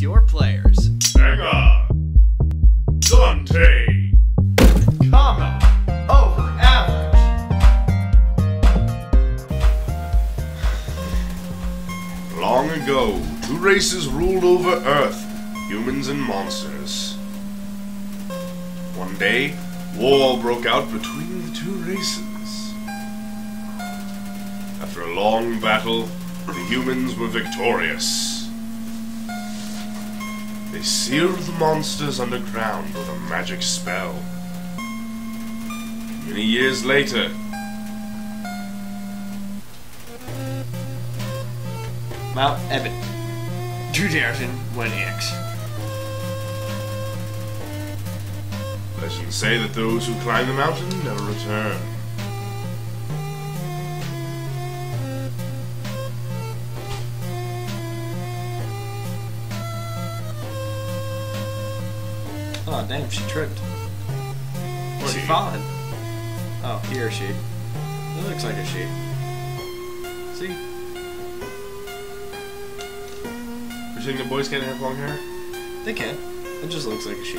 protect your players. Banga, Dante, comma, Over Average. Long ago, two races ruled over Earth, humans and monsters. One day, war broke out between the two races. After a long battle, the humans were victorious. They sealed the monsters underground with a magic spell. Many years later... Mount Ebbett, 2001X. Legends say that those who climb the mountain never return. Oh damn, she tripped. Is she falling? Oh, he or she. It looks like a she. See? You're saying the boys can't have long hair? They can. It just looks like a she.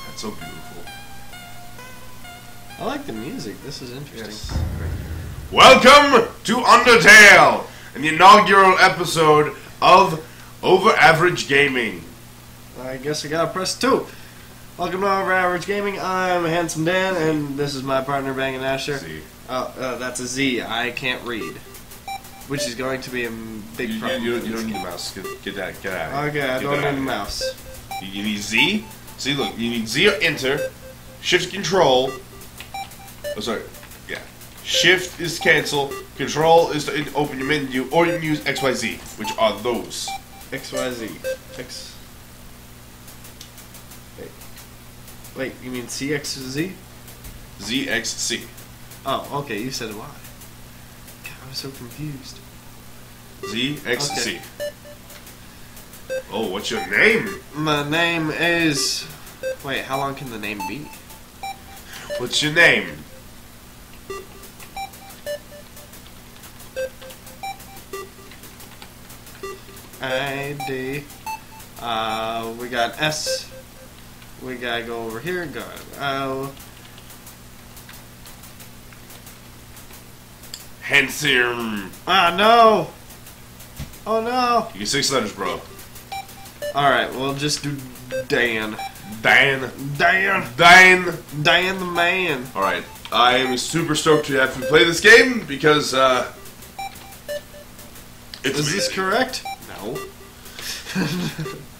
That's so beautiful. I like the music. This is interesting. Yes. Welcome to Undertale! And the inaugural episode of Over Average Gaming. I guess I gotta press 2. Welcome to Over Average Gaming. I'm Handsome Dan, and this is my partner Bangin Asher. Z. That's a Z. I can't read, which is going to be a big problem. You don't need a mouse. Get out. Okay, I don't need a mouse. You need Z. See, look, you need Z or Enter. Shift Control. Oh, sorry. Yeah. Shift is cancel, Control is to open your menu, or you can use XYZ, which are those. XYZ. X. Wait, you mean CXZ? ZXC. Oh, okay, you said Y. God, I was so confused. ZXC. Okay. Oh, what's your name? My name is... Wait, how long can the name be? What's your name? ID. We got S. We gotta go over here. Got O. Handsome. Ah, no. Oh, no. You get 6 letters, bro. Alright, we'll just do Dan. Dan the man. Alright, I am super stoked to have you play this game because, it's Is this correct? No.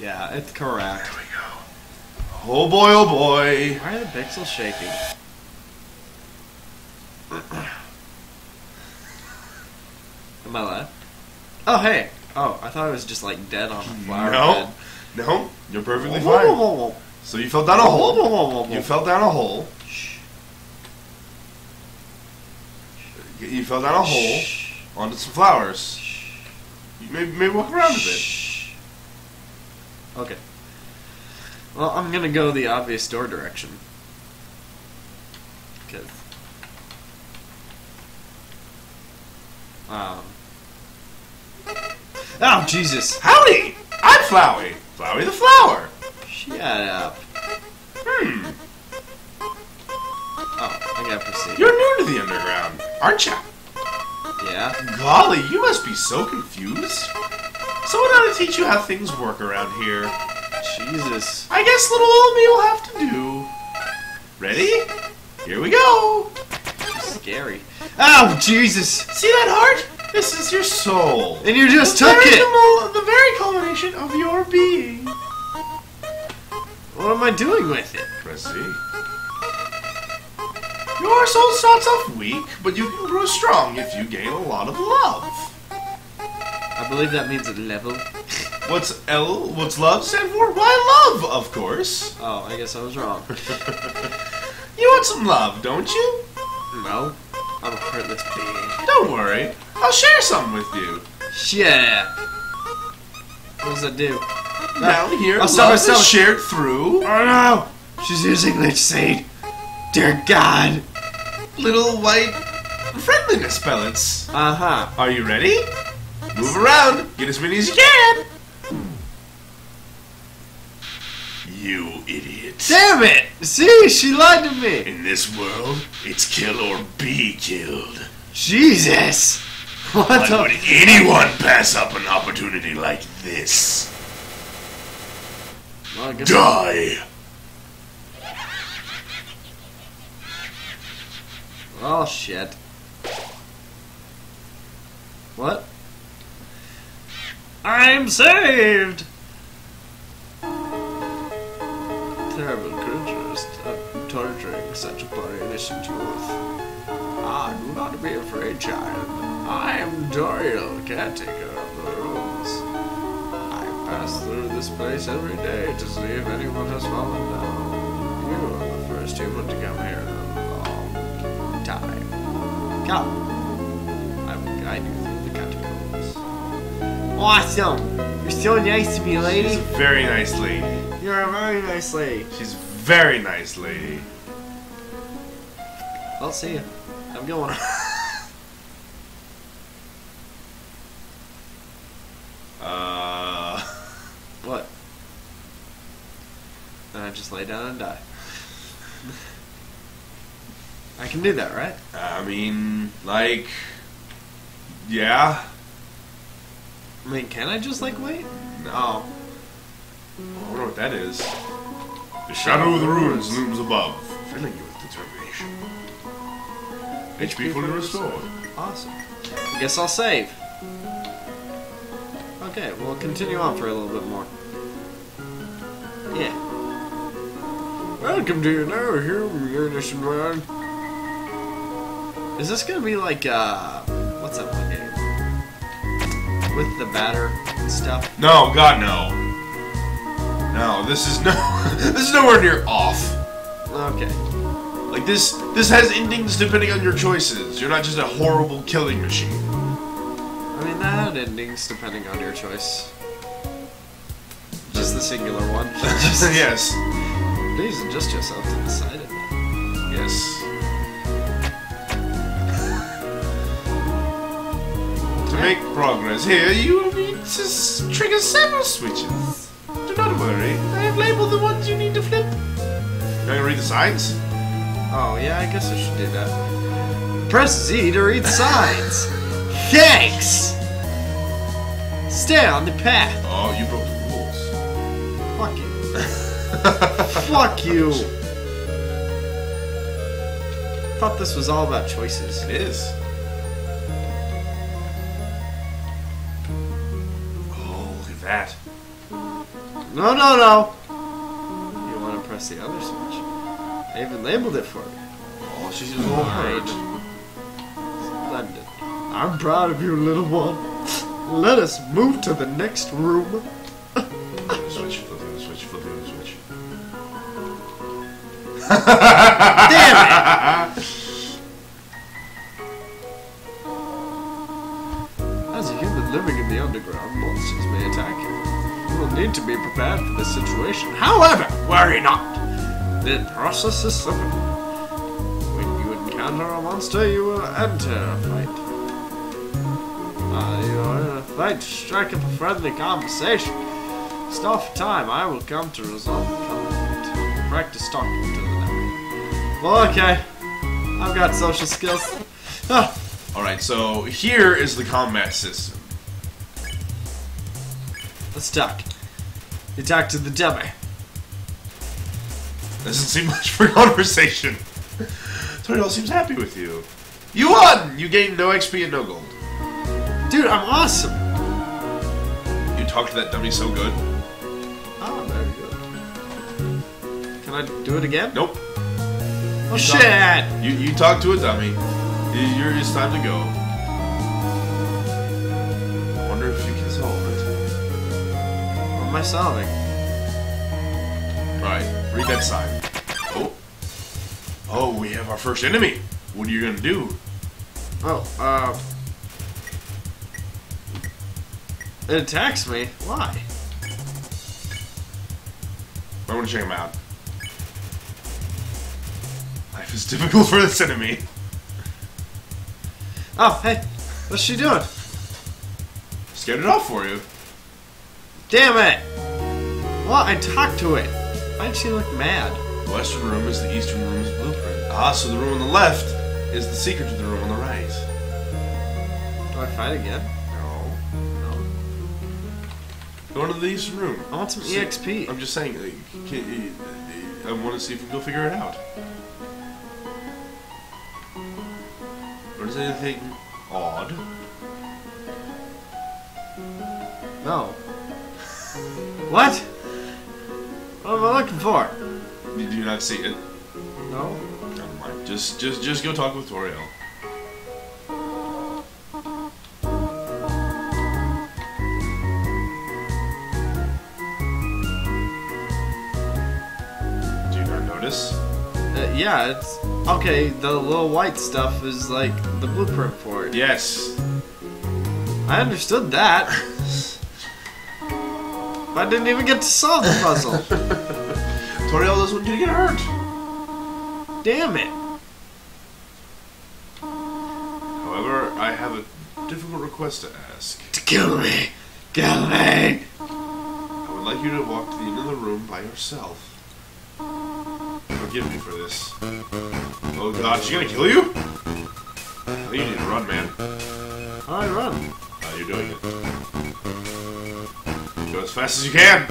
Yeah, it's correct. There we go. Oh boy, oh boy. Why are the pixels shaking? Am I alive? Oh, hey. Oh, I thought I was just like dead on a flower bed. No, you're perfectly fine. So you fell down a hole. You fell down a hole. You fell down a hole onto some flowers. Maybe walk around a bit. Okay. Well, I'm gonna go the obvious door direction. Cause... Oh, Jesus! Howdy! I'm Flowey! Flowey the Flower! Shut up. Oh, I gotta proceed. You're new to the underground, aren't ya? Yeah. Golly, you must be so confused. Someone ought to teach you how things work around here. Jesus. I guess little old me will have to do. Ready? Here we go. Scary. Oh, Jesus. See that heart? This is your soul. And you just took it. The very culmination of your being. What am I doing with it? Press Z. Your soul starts off weak, but you can grow strong if you gain a lot of love. I believe that means a level. What's L? What's love stand for? Why, love, of course. Oh, I guess I was wrong. You want some love, don't you? No. I'm a heartless being. Don't worry. I'll share some with you. Yeah. What does that do? Now here, love is shared through... Oh, no. She's using Lich Seed. Dear God. Little white friendliness pellets. Uh-huh. Are you ready? Move around. Get as many as you can. You idiot. Damn it! See, she lied to me. In this world, it's kill or be killed. Jesus! Why would anyone pass up an opportunity like this? Well, die! Oh, shit. What? I'm saved! Terrible creatures torturing such a poor innocent youth. Ah, do not be afraid, child. I am Doriel, caretaker of the ruins. I pass through this place every day to see if anyone has fallen down. You are the first human to come here in a long time. Come. I will guide you through the catacombs. Awesome! You're so nice to me, lady. She's a very nice lady. You're a very nice lady. She's a very nice lady. I'll see you. I'm going. What? Then I just lay down and die. I can do that, right? I mean, like... Yeah. I mean, can I just, like, wait? No. I wonder what that is. The shadow of the ruins looms above, filling you with determination. HP fully restored. Awesome. I guess I'll save. Okay, we'll continue on for a little bit more. Yeah. Welcome to your new human world. Is this gonna be like, what's that one game? With the batter and stuff? No, God, no. No, this is no, this is nowhere near off. Okay. Like this has endings depending on your choices. You're not just a horrible killing machine. I mean, that had endings depending on your choice. Just the singular one. Yes. Please adjust yourself to the side of it. Yes. To make progress here, you will need to trigger several switches. Don't worry, I have labeled the ones you need to flip. Can I read the signs? Oh, yeah, I guess I should do that. Press Z to read signs. Thanks! Stay on the path. Oh, you broke the rules. Fuck you. Fuck you. I thought this was all about choices. It is. Oh, look at that. No, no, no! You want to press the other switch. I even labeled it for you. Oh, she's just alright. Splendid. I'm proud of you, little one. Let us move to the next room. Switch, flip the other switch, flip the other switch. Damn it! As a human living in the underground, monsters may attack you. You will need to be prepared for this situation. However, worry not. The process is simple. When you encounter a monster, you will enter a fight. You are in a fight to strike up a friendly conversation. Stop for time. I will come to resolve the conflict. Practice talking to the enemy. Well, okay. I've got social skills. Alright, so here is the combat system. Let's talk. You talk to the dummy. Doesn't seem much for conversation. Toriel seems happy with you. You won! You gained no XP and no gold. Dude, I'm awesome! You talked to that dummy so good. Oh, very good. Can I do it again? Nope. Oh, you shit! You talk to a dummy. It's time to go. I wonder if you can solve it. Am I solving? Right. Read that sign. Oh. Oh, we have our first enemy. What are you gonna do? Oh, it attacks me? Why? I wanna check him out. Life is difficult for this enemy. Oh, hey. What's she doing? Scared it off for you. Damn it! Well, I talked to it. Why'd she look mad? The western room is the eastern room's blueprint. Ah, so the room on the left is the secret to the room on the right. Do I fight again? No. Go into the eastern room. I want some EXP. I'm just saying, I want to see if we can go figure it out. Or is anything odd? No. What? What am I looking for? Did you not see it? No. Never mind. Just go talk with Toriel. Do you not notice? Yeah, it's okay. The little white stuff is like the blueprint for it. Yes. I understood that. I didn't even get to solve the puzzle. Toriel doesn't want you to get hurt. Damn it. However, I have a difficult request to ask. To kill me. Kill me. I would like you to walk to the end of the room by yourself. Forgive me for this. Oh god, she's gonna kill you? I think you need to run, man. Alright, run. You're doing it. Go as fast as you can!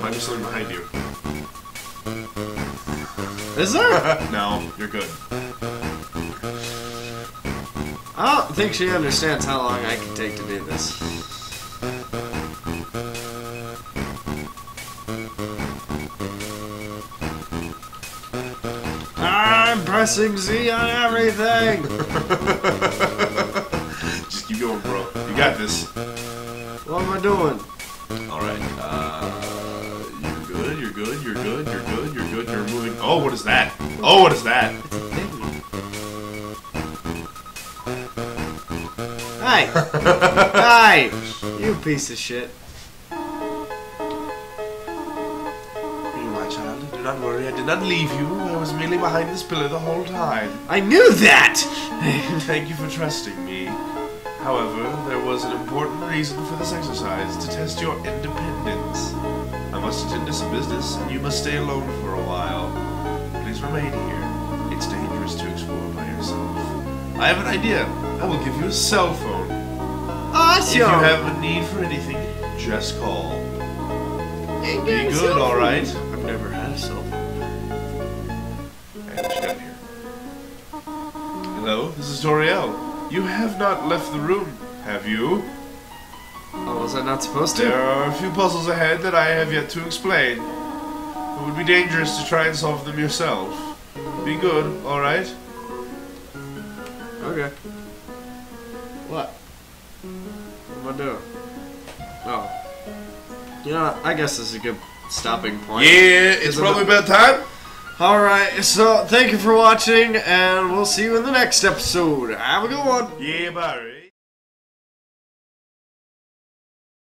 Might be something behind you. Is there? No, you're good. I don't think she understands how long I can take to do this. I'm pressing Z on everything! Just keep going, bro. You got this. What am I doing? Alright, you're good, you're moving. Oh, what is that? Oh, what is that? Hey! Hey! You piece of shit. You, my child, do not worry, I did not leave you. I was merely behind this pillar the whole time. I knew that! Thank you for trusting me. However, there was an important reason for this exercise, to test your independence. I must attend to some business, and you must stay alone for a while. Please remain here. It's dangerous to explore by yourself. I have an idea. I will give you a cell phone. Awesome! If you have a need for anything, just call. Be good, alright? I've never had a cell phone. Hey, what you got here? Hello, this is Doriel. You have not left the room, have you? Oh, was I not supposed to? There are a few puzzles ahead that I have yet to explain. It would be dangerous to try and solve them yourself. Be good, alright? Okay. What? What am I doing? Oh. You know, I guess this is a good stopping point. Yeah, it's probably about time. Alright, so thank you for watching, and we'll see you in the next episode. Have a good one. Yeah, bye.